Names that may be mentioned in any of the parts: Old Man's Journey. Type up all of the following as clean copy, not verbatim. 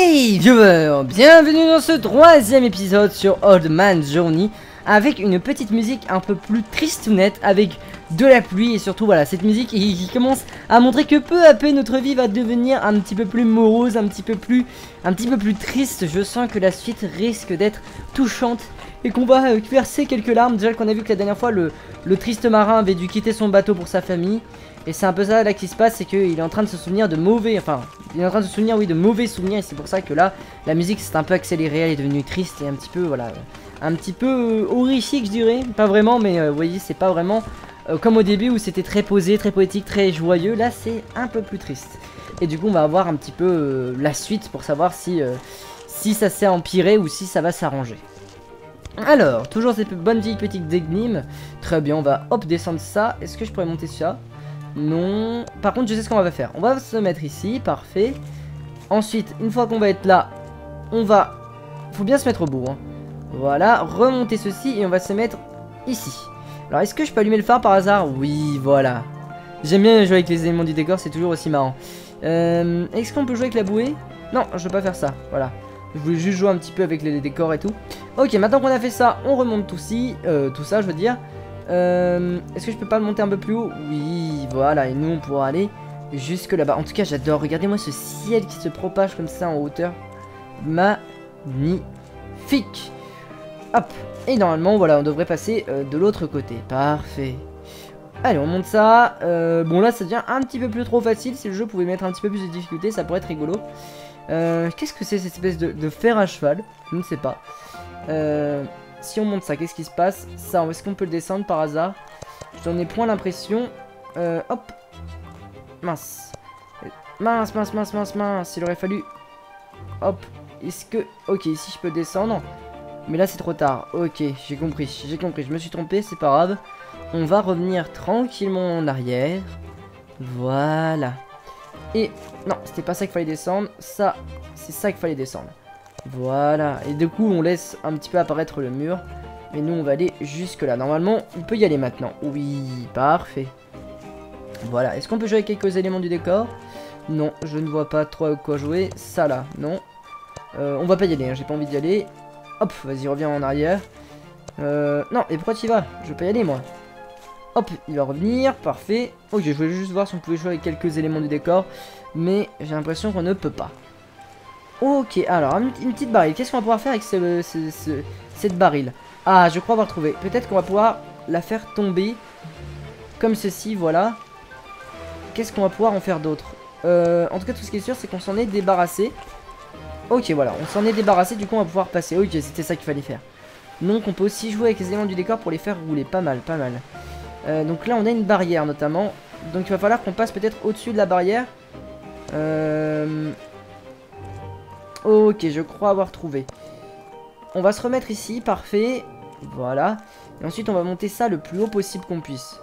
Hey viewers, bienvenue dans ce troisième épisode sur Old Man's Journey avec une petite musique un peu plus tristounette avec de la pluie et surtout voilà cette musique qui commence à montrer que peu à peu notre vie va devenir un petit peu plus morose, un petit peu plus triste. Je sens que la suite risque d'être touchante et qu'on va verser quelques larmes. Déjà qu'on a vu que la dernière fois le triste marin avait dû quitter son bateau pour sa famille. Et c'est un peu ça là qui se passe, c'est qu'il est en train de se souvenir de mauvais, de mauvais souvenirs, et c'est pour ça que là, la musique s'est un peu accélérée, elle est devenue triste et un petit peu, voilà, un petit peu horrifique je dirais, pas vraiment, mais vous voyez, c'est pas vraiment comme au début où c'était très posé, très poétique, très joyeux, là c'est un peu plus triste. Et du coup on va avoir un petit peu la suite pour savoir si ça s'est empiré ou si ça va s'arranger. Alors, toujours cette bonne vieille petite énigme, très bien, on va hop descendre ça, est-ce que je pourrais monter ça ? Non, par contre je sais ce qu'on va faire. On va se mettre ici, parfait. Ensuite, une fois qu'on va être là, on va... Faut bien se mettre au bout hein. Voilà, remonter ceci et on va se mettre ici. Alors est-ce que je peux allumer le phare par hasard? Oui, voilà. J'aime bien jouer avec les éléments du décor, c'est toujours aussi marrant. Est-ce qu'on peut jouer avec la bouée? Non, je veux pas faire ça, voilà. Je voulais juste jouer un petit peu avec les décors et tout. Ok, maintenant qu'on a fait ça, on remonte tout ça je veux dire. Est-ce que je peux pas le monter un peu plus haut? Oui, voilà, et nous on pourra aller jusque là-bas. En tout cas, j'adore. Regardez-moi ce ciel qui se propage comme ça en hauteur. Magnifique. Hop. Et normalement, voilà, on devrait passer de l'autre côté. Parfait. Allez, on monte ça. Bon, là, ça devient un petit peu plus trop facile. Si le jeu pouvait mettre un petit peu plus de difficulté, ça pourrait être rigolo. Qu'est-ce que c'est cette espèce de fer à cheval? Je ne sais pas. Si on monte ça, qu'est-ce qui se passe? Ça, est-ce qu'on peut le descendre par hasard? J'en ai point l'impression. Hop. Mince. Mince. Il aurait fallu. Hop. Est-ce que... Ok, ici je peux descendre. Mais là c'est trop tard. Ok, j'ai compris. Je me suis trompé, c'est pas grave. On va revenir tranquillement en arrière. Voilà. Et... Non, c'était pas ça qu'il fallait descendre. Ça, c'est ça qu'il fallait descendre. Voilà, et du coup on laisse un petit peu apparaître le mur. Mais nous on va aller jusque là. Normalement on peut y aller maintenant. Oui, parfait. Voilà, est-ce qu'on peut jouer avec quelques éléments du décor? Non, je ne vois pas trop à quoi jouer. Ça là, non. On va pas y aller, hein. J'ai pas envie d'y aller. Hop, vas-y reviens en arrière. Non, et pourquoi tu y vas? Je vais pas y aller moi. Hop, il va revenir, parfait. Ok, je voulais juste voir si on pouvait jouer avec quelques éléments du décor. Mais j'ai l'impression qu'on ne peut pas. Ok, alors une petite barille. Qu'est-ce qu'on va pouvoir faire avec cette barille? Ah, je crois avoir trouvé. Peut-être qu'on va pouvoir la faire tomber comme ceci, voilà. Qu'est-ce qu'on va pouvoir en faire d'autre? En tout cas, tout ce qui est sûr, c'est qu'on s'en est débarrassé. Ok, voilà, on s'en est débarrassé. Du coup, on va pouvoir passer. Ok, c'était ça qu'il fallait faire. Donc, on peut aussi jouer avec les éléments du décor pour les faire rouler. Pas mal, pas mal. Donc là, on a une barrière notamment. Donc, il va falloir qu'on passe peut-être au-dessus de la barrière. Ok, je crois avoir trouvé. On va se remettre ici, parfait. Voilà. Et ensuite, on va monter ça le plus haut possible qu'on puisse.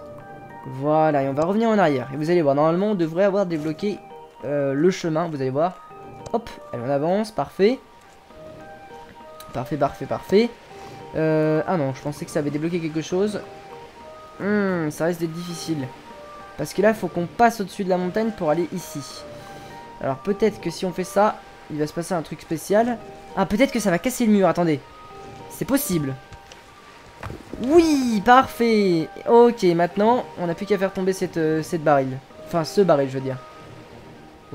Voilà, et on va revenir en arrière. Et vous allez voir, normalement, on devrait avoir débloqué le chemin. Vous allez voir. Hop, allez, on avance, parfait. Parfait. Ah non, je pensais que ça avait débloqué quelque chose. Ça risque d'être difficile. Parce que là, il faut qu'on passe au-dessus de la montagne pour aller ici. Alors, peut-être que si on fait ça... Il va se passer un truc spécial. Ah, peut-être que ça va casser le mur, attendez. C'est possible. Oui, parfait. Ok, maintenant, on n'a plus qu'à faire tomber cette baril. Enfin, ce baril, je veux dire.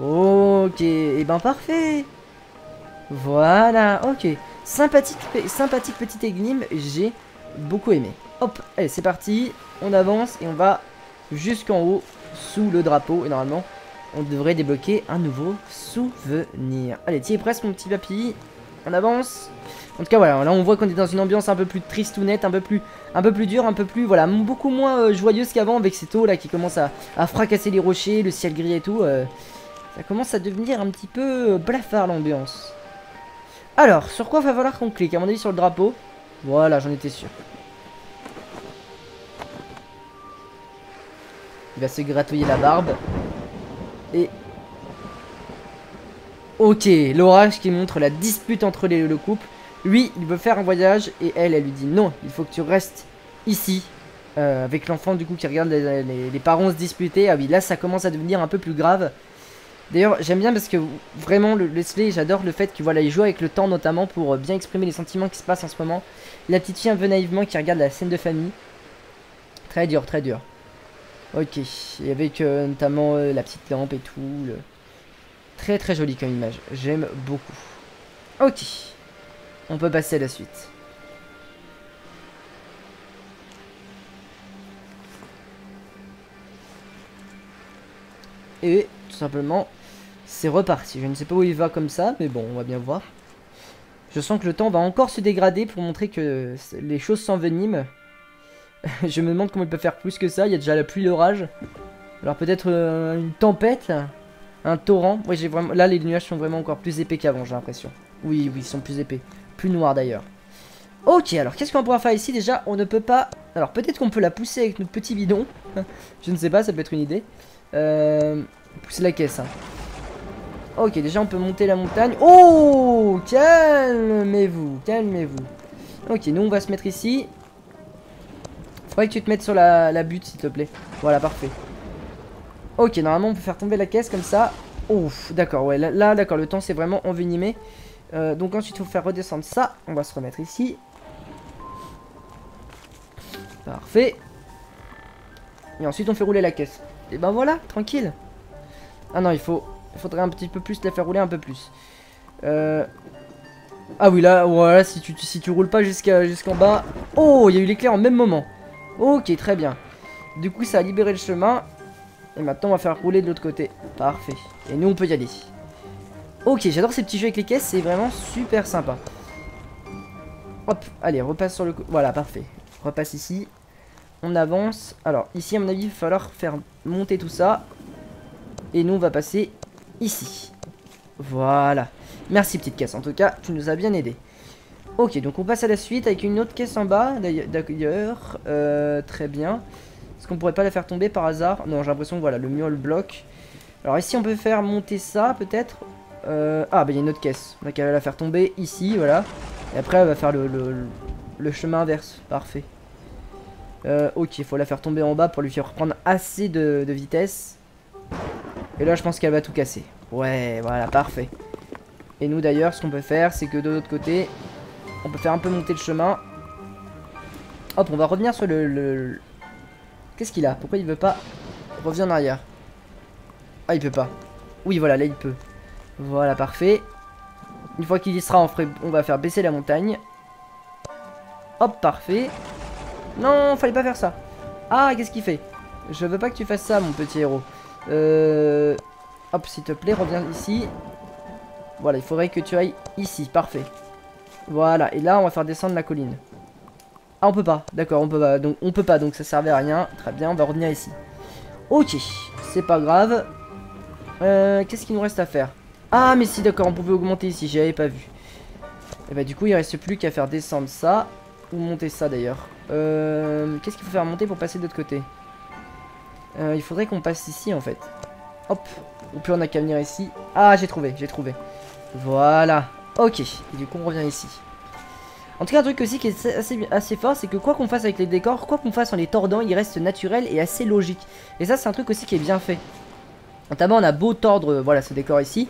Ok, et ben parfait. Voilà, ok. Sympathique petite énigme, j'ai beaucoup aimé. Hop, allez, c'est parti. On avance et on va jusqu'en haut, sous le drapeau, et normalement... On devrait débloquer un nouveau souvenir. Allez, t'y es presque mon petit papy. On avance. En tout cas, voilà, là on voit qu'on est dans une ambiance un peu plus tristounette, un peu plus dure, un peu plus, voilà, beaucoup moins joyeuse qu'avant avec cette eau là qui commence à fracasser les rochers, le ciel gris et tout. Ça commence à devenir un petit peu blafard l'ambiance. Alors, sur quoi va falloir qu'on clique? À mon avis sur le drapeau. Voilà, j'en étais sûr. Il va se gratouiller la barbe. Et... Ok, l'orage qui montre la dispute entre le couple. Lui, il veut faire un voyage et elle lui dit non, il faut que tu restes ici. Avec l'enfant du coup qui regarde les parents se disputer. Ah oui, là ça commence à devenir un peu plus grave. D'ailleurs j'aime bien parce que vraiment le let's play, j'adore le fait qu'il voilà, il joue avec le temps notamment pour bien exprimer les sentiments qui se passent en ce moment. La petite fille un peu naïvement qui regarde la scène de famille. Très dur, très dur. Ok, et avec notamment la petite lampe et tout. Très très joli comme image, j'aime beaucoup. Ok, on peut passer à la suite. Et tout simplement, c'est reparti. Je ne sais pas où il va comme ça, mais bon, on va bien voir. Je sens que le temps va encore se dégrader pour montrer que les choses s'enveniment. Je me demande comment il peut faire plus que ça. Il y a déjà la pluie, l'orage. Alors peut-être une tempête, un torrent. Oui, j'ai vraiment... Là, les nuages sont vraiment encore plus épais qu'avant, j'ai l'impression. Oui, ils sont plus épais. Plus noirs d'ailleurs. Ok, alors qu'est-ce qu'on pourra faire ici? Déjà, on ne peut pas... Alors peut-être qu'on peut la pousser avec notre petit bidon. Je ne sais pas, ça peut être une idée. Pousser la caisse. Ok, déjà on peut monter la montagne. Oh, calmez-vous, calmez-vous. Ok, nous on va se mettre ici. Faudrait que tu te mettes sur la butte s'il te plaît. Voilà, parfait. Ok, normalement on peut faire tomber la caisse comme ça. Ouf, d'accord, ouais, là d'accord, le temps c'est vraiment envenimé. Donc ensuite il faut faire redescendre ça. On va se remettre ici. Parfait. Et ensuite on fait rouler la caisse. Et ben voilà, tranquille. Ah non, il faudrait un petit peu plus la faire rouler un peu plus. Ah oui, là, voilà, si tu roules pas jusqu'en bas... Oh, il y a eu l'éclair en même moment. Ok, très bien. Du coup, ça a libéré le chemin. Et maintenant, on va faire rouler de l'autre côté. Parfait. Et nous, on peut y aller. Ok, j'adore ces petits jeux avec les caisses. C'est vraiment super sympa. Hop, allez, repasse sur le... Voilà, parfait. Repasse ici. On avance. Alors, ici, à mon avis, il va falloir faire monter tout ça. Et nous, on va passer ici. Voilà. Merci, petite caisse. En tout cas, tu nous as bien aidé. Ok, donc on passe à la suite avec une autre caisse en bas, d'ailleurs. Très bien. Est-ce qu'on pourrait pas la faire tomber par hasard? Non, j'ai l'impression que voilà, le mur le bloque. Alors ici, on peut faire monter ça, peut-être. Ah, bah, il y a une autre caisse. On a qu'à la faire tomber ici, voilà. Et après, elle va faire le chemin inverse. Parfait. Ok, il faut la faire tomber en bas pour lui faire prendre assez de vitesse. Et là je pense qu'elle va tout casser. Ouais, voilà, parfait. Et nous d'ailleurs ce qu'on peut faire c'est que de l'autre côté on peut faire un peu monter le chemin. Hop, on va revenir sur le... Qu'est-ce qu'il a? Pourquoi il veut pas revenir en arrière? Ah, il peut pas. Oui, voilà, là il peut. Voilà, parfait. Une fois qu'il y sera, on va faire baisser la montagne. Hop, parfait. Non, fallait pas faire ça. Ah, qu'est-ce qu'il fait? Je veux pas que tu fasses ça, mon petit héros. Hop, s'il te plaît, reviens ici. Voilà, il faudrait que tu ailles ici, parfait. Voilà, et là, on va faire descendre la colline. Ah, on peut pas, d'accord, on peut pas, donc ça servait à rien. Très bien, on va revenir ici. Ok, c'est pas grave. Qu'est-ce qu'il nous reste à faire? Ah, mais si, d'accord, on pouvait augmenter ici, j'y avais pas vu. Et bah, du coup, il reste plus qu'à faire descendre ça. Ou monter ça d'ailleurs. Qu'est-ce qu'il faut faire monter pour passer de l'autre côté? Il faudrait qu'on passe ici en fait. Hop. Ou plus on a qu'à venir ici. Ah, j'ai trouvé. Voilà. Ok. Et du coup on revient ici. En tout cas un truc aussi qui est assez fort, c'est que quoi qu'on fasse avec les décors, quoi qu'on fasse en les tordant, ils restent naturels et assez logiques. Et ça c'est un truc aussi qui est bien fait. Notamment on a beau tordre voilà ce décor ici,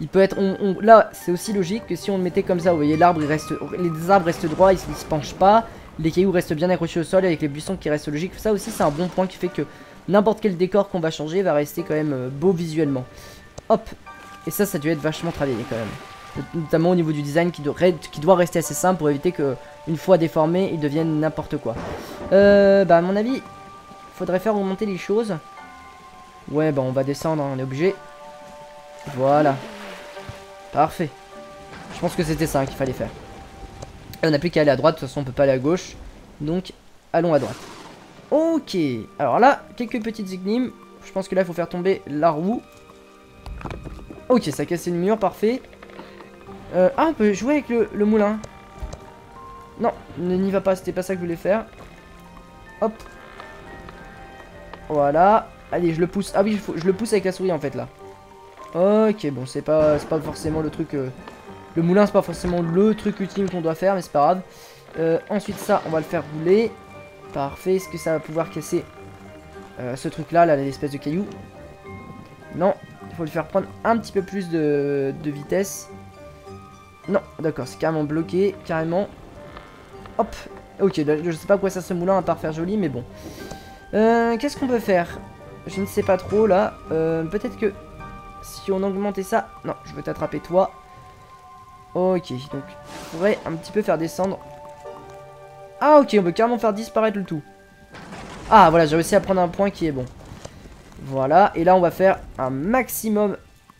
il peut être là c'est aussi logique que si on le mettait comme ça. Vous voyez l'arbre, les arbres restent droits, ils se penchent pas. Les cailloux restent bien accrochés au sol avec les buissons qui restent logiques. Ça aussi c'est un bon point qui fait que n'importe quel décor qu'on va changer va rester quand même beau visuellement. Hop. Et ça a dû être vachement travaillé quand même. Notamment au niveau du design qui doit rester assez simple pour éviter que une fois déformé, il devienne n'importe quoi. Bah à mon avis, faudrait faire remonter les choses. Ouais, bah on va descendre, on est obligé. Voilà. Parfait. Je pense que c'était ça qu'il fallait faire. Et on n'a plus qu'à aller à droite, de toute façon on peut pas aller à gauche. Donc allons à droite. Ok, alors là, quelques petites énigmes. Je pense que là, il faut faire tomber la roue. Ok, ça a cassé le mur, parfait. Ah, on peut jouer avec le moulin. Non, n'y va pas, c'était pas ça que je voulais faire. Hop. Voilà. Allez, je le pousse. Ah oui, je le pousse avec la souris, en fait, là. Ok, bon, c'est pas forcément le truc... Le moulin, c'est pas forcément le truc ultime qu'on doit faire, mais c'est pas grave. Ensuite, ça, on va le faire rouler. Parfait, est-ce que ça va pouvoir casser ce truc là, l'espèce de caillou? Non, il faut lui faire prendre un petit peu plus de vitesse. Non, d'accord, c'est carrément bloqué, carrément. Hop, ok, là, je sais pas à quoi ça se moulin à part faire joli, mais bon. Qu'est-ce qu'on peut faire? Je ne sais pas trop, là. Peut-être que si on augmentait ça... Non, je veux t'attraper, toi. Ok, donc, on pourrait un petit peu faire descendre. Ah, ok, on peut carrément faire disparaître le tout. Ah, voilà, j'ai réussi à prendre un point qui est bon. Voilà, et là, on va faire un maximum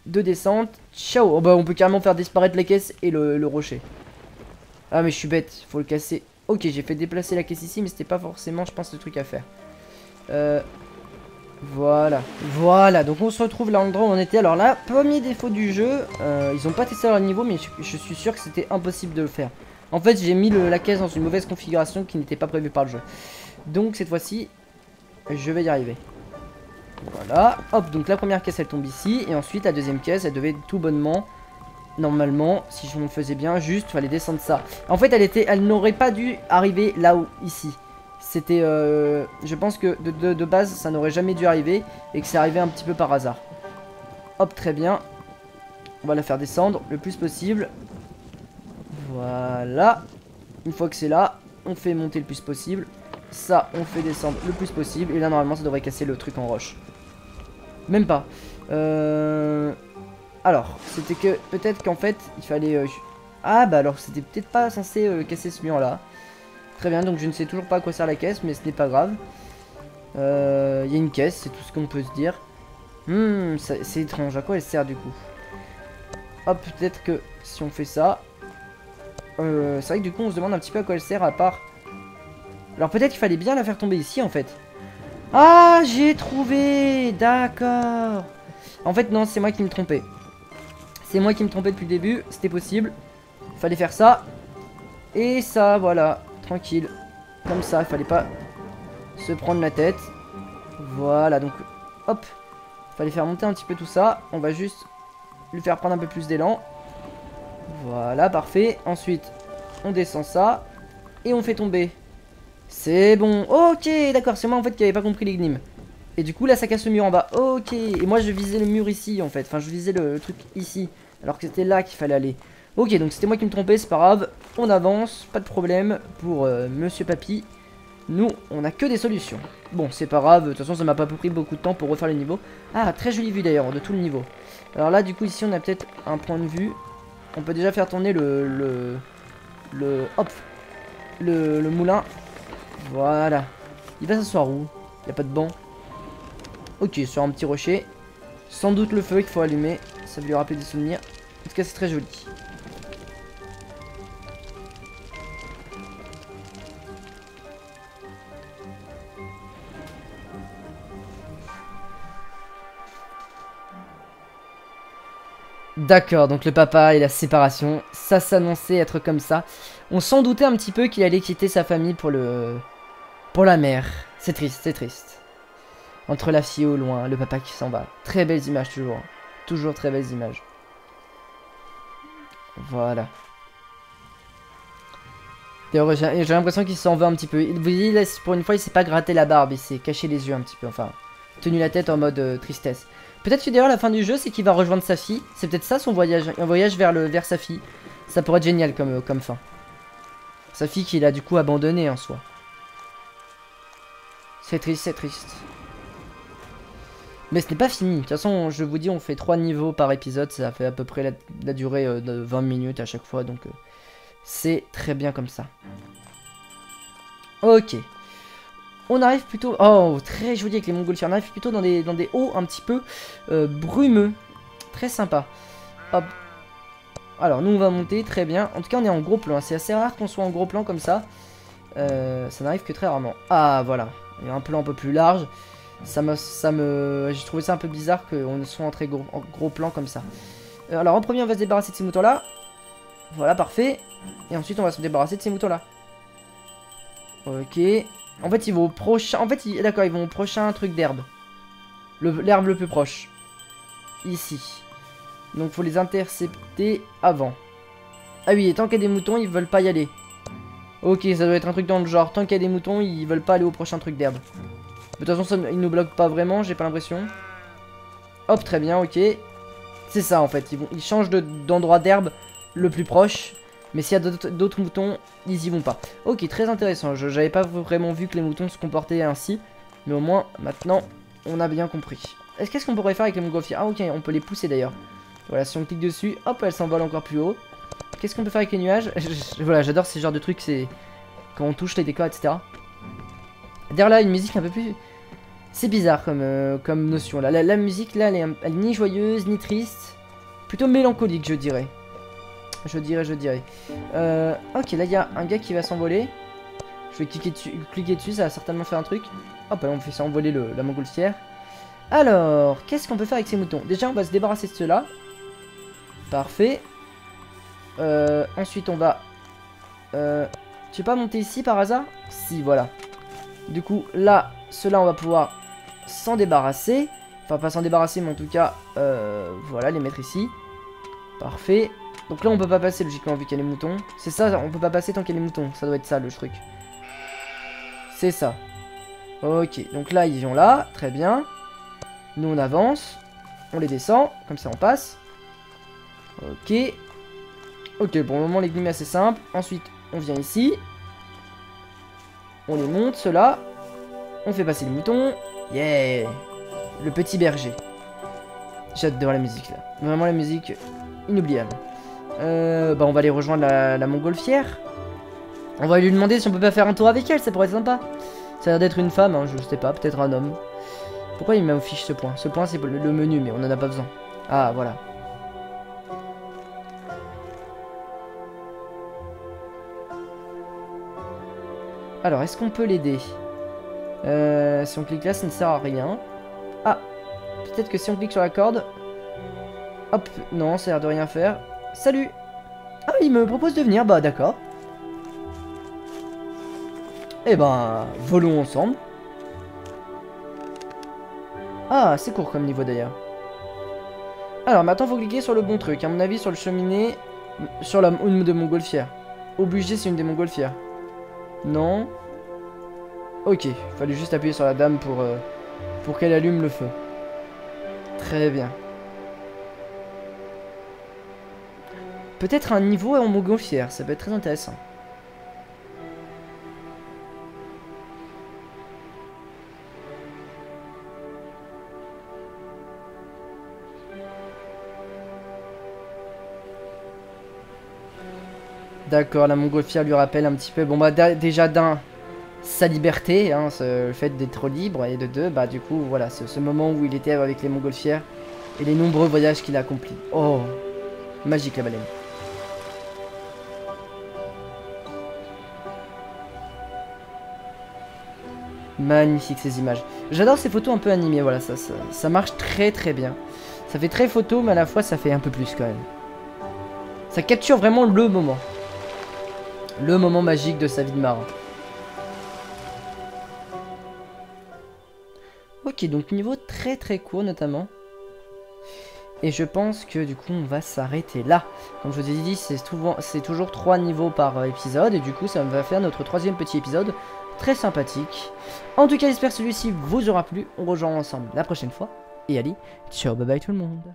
de descente. Ciao. Oh, bah, on peut carrément faire disparaître les caisses et le rocher. Ah, mais je suis bête, faut le casser. Ok, j'ai fait déplacer la caisse ici, mais c'était pas forcément, je pense, le truc à faire. Voilà, voilà, donc on se retrouve là endroit où on était. Alors là, premier défaut du jeu, ils ont pas testé leur niveau, mais je suis sûr que c'était impossible de le faire. En fait, j'ai mis la caisse dans une mauvaise configuration qui n'était pas prévue par le jeu. Donc cette fois-ci, je vais y arriver. Voilà, hop, donc la première caisse elle tombe ici, et ensuite la deuxième caisse elle devait tout bonnement, normalement, si je me faisais bien, juste fallait descendre ça. En fait, elle n'aurait pas dû arriver là-haut, ici. C'était, je pense que de base ça n'aurait jamais dû arriver et que c'est arrivé un petit peu par hasard. Hop, très bien. On va la faire descendre le plus possible. Voilà. Une fois que c'est là, on fait monter le plus possible. Ça, on fait descendre le plus possible. Et là, normalement, ça devrait casser le truc en roche. Même pas. Alors, c'était que peut-être qu'en fait, il fallait... Ah, bah alors, c'était peut-être pas censé casser ce mur-là. Très bien, donc je ne sais toujours pas à quoi sert la caisse, mais ce n'est pas grave. Il y a une caisse, c'est tout ce qu'on peut se dire. C'est étrange, à quoi elle sert du coup? Hop, peut-être que si on fait ça... c'est vrai que du coup, on se demande un petit peu à quoi elle sert à part... Alors peut-être qu'il fallait bien la faire tomber ici, en fait. Ah, j'ai trouvé! D'accord! En fait, non, c'est moi qui me trompais. C'est moi qui me trompais depuis le début, c'était possible. Fallait faire ça. Et ça, voilà. Tranquille, comme ça, il fallait pas se prendre la tête. Voilà, donc hop, fallait faire monter un petit peu tout ça. On va juste lui faire prendre un peu plus d'élan. Voilà, parfait. Ensuite, on descend ça et on fait tomber. C'est bon. Ok, d'accord, c'est moi en fait qui avait pas compris l'énigme. Et du coup, là, ça casse le mur en bas. Ok, et moi je visais le mur ici en fait. Enfin, je visais le truc ici, alors que c'était là qu'il fallait aller. Ok, donc c'était moi qui me trompais, c'est pas grave, on avance, pas de problème pour Monsieur Papy. Nous, on a que des solutions. Bon, c'est pas grave, de toute façon ça m'a pas pris beaucoup de temps pour refaire le niveau. Ah, très jolie vue d'ailleurs, de tout le niveau. Alors là, du coup, ici on a peut-être un point de vue. On peut déjà faire tourner le moulin. Voilà. Il va s'asseoir où? Il n'y a pas de banc. Ok, sur un petit rocher. Sans doute le feu qu'il faut allumer, ça va lui rappeler des souvenirs. En tout cas, c'est très joli. D'accord, donc le papa et la séparation, ça s'annonçait être comme ça. On s'en doutait un petit peu qu'il allait quitter sa famille pour la mère. C'est triste, c'est triste. Entre la fille au loin, le papa qui s'en va. Très belles images toujours. Toujours très belles images. Voilà. D'ailleurs, j'ai l'impression qu'il s'en va un petit peu. Vous voyez, là, pour une fois, il s'est pas gratté la barbe, il s'est caché les yeux un petit peu. Enfin, tenu la tête en mode tristesse. Peut-être que d'ailleurs la fin du jeu c'est qu'il va rejoindre sa fille. C'est peut-être ça son voyage, un voyage vers sa fille. Ça pourrait être génial comme fin. Sa fille qu'il a du coup abandonnée en soi. C'est triste, c'est triste. Mais ce n'est pas fini. De toute façon je vous dis on fait 3 niveaux par épisode. Ça fait à peu près la durée de 20 minutes à chaque fois. Donc c'est très bien comme ça. Ok. On arrive plutôt... Oh, très joli avec les montgolfières. On arrive plutôt dans des hauts un petit peu brumeux. Très sympa. Hop. Alors, nous, on va monter. Très bien. En tout cas, on est en gros plan. C'est assez rare qu'on soit en gros plan comme ça. Ça n'arrive que très rarement. Ah, voilà. Il y a un plan un peu plus large. J'ai trouvé ça un peu bizarre qu'on soit en très gros plan comme ça. Alors, en premier, on va se débarrasser de ces moutons-là. Voilà, parfait. Et ensuite, on va se débarrasser de ces moutons-là. Ok. En fait, ils vont au prochain... En fait, d'accord, ils vont au prochain truc d'herbe. L'herbe le plus proche. Ici. Donc, faut les intercepter avant. Ah oui, et tant qu'il y a des moutons, ils veulent pas y aller. Ok, ça doit être un truc dans le genre. Tant qu'il y a des moutons, ils veulent pas aller au prochain truc d'herbe. De toute façon, ils nous bloquent pas vraiment, j'ai pas l'impression. Hop, très bien, ok. C'est ça en fait, ils changent d'endroit d'herbe le plus proche. Mais s'il y a d'autres moutons, ils y vont pas. Ok, très intéressant. Je n'avais pas vraiment vu que les moutons se comportaient ainsi. Mais au moins, maintenant, on a bien compris. Qu'est-ce qu'on pourrait faire avec les montgolfières? Ah ok, on peut les pousser d'ailleurs. Voilà, si on clique dessus, hop, elles s'envolent encore plus haut. Qu'est-ce qu'on peut faire avec les nuages? Voilà, j'adore ces genres de trucs, c'est quand on touche les décors, etc. D'ailleurs là, une musique un peu plus... C'est bizarre comme notion. Là. La musique, là, elle est ni joyeuse, ni triste. Plutôt mélancolique, je dirais. Ok, là il y a un gars qui va s'envoler. Je vais cliquer dessus, ça va certainement faire un truc. Hop, là on fait ça envoler la montgolfière. Alors, qu'est-ce qu'on peut faire avec ces moutons? Déjà on va se débarrasser de ceux-là. Parfait. Ensuite on va... tu veux pas monter ici par hasard? Si, voilà. Du coup, là, ceux-là on va pouvoir s'en débarrasser. Enfin, pas s'en débarrasser, mais en tout cas, voilà, les mettre ici. Parfait. Donc là on peut pas passer logiquement vu qu'il y a les moutons. C'est ça, on peut pas passer tant qu'il y a les moutons. Ça doit être ça le truc. C'est ça. Ok, donc là ils vont là, très bien. Nous on avance. On les descend, comme ça on passe. Ok. Ok, pour le moment l'énigme est assez simple. Ensuite on vient ici. On les monte, ceux-là. On fait passer les moutons. Yeah. Le petit berger. J'ai hâte de voir la musique là. Vraiment la musique inoubliable. Bah on va aller rejoindre la montgolfière. On va lui demander si on peut pas faire un tour avec elle, ça pourrait être sympa. Ça a l'air d'être une femme, hein, je sais pas, peut-être un homme. Pourquoi il m'affiche ce point? Ce point c'est le menu, mais on en a pas besoin. Ah voilà. Alors est-ce qu'on peut l'aider? Si on clique là ça ne sert à rien. Ah, peut-être que si on clique sur la corde. Hop, non ça a l'air de rien faire. Salut! Ah, il me propose de venir, bah d'accord. Eh ben, volons ensemble. Ah, c'est court comme niveau d'ailleurs. Alors, maintenant, faut cliquer sur le bon truc. À mon avis, sur le cheminée, sur une de montgolfières. Obligé, c'est une des montgolfières. Non. Ok, fallait juste appuyer sur la dame pour qu'elle allume le feu. Très bien. Peut-être un niveau en montgolfière, ça peut être très intéressant. D'accord, la montgolfière lui rappelle un petit peu... Bon bah déjà d'un, sa liberté, hein, le fait d'être libre, et de deux, bah du coup voilà, ce moment où il était avec les montgolfières et les nombreux voyages qu'il a accomplis. Oh, magique la baleine. Magnifique ces images. J'adore ces photos un peu animées, voilà, ça marche très très bien. Ça fait très photo, mais à la fois ça fait un peu plus quand même. Ça capture vraiment le moment. Le moment magique de sa vie de marin. Ok, donc niveau très très court notamment. Et je pense que du coup on va s'arrêter là. Comme je vous ai dit, c'est toujours 3 niveaux par épisode. Et du coup ça va faire notre 3e petit épisode. Très sympathique. En tout cas j'espère que celui-ci vous aura plu. On rejoint ensemble la prochaine fois. Et allez, ciao, bye bye tout le monde.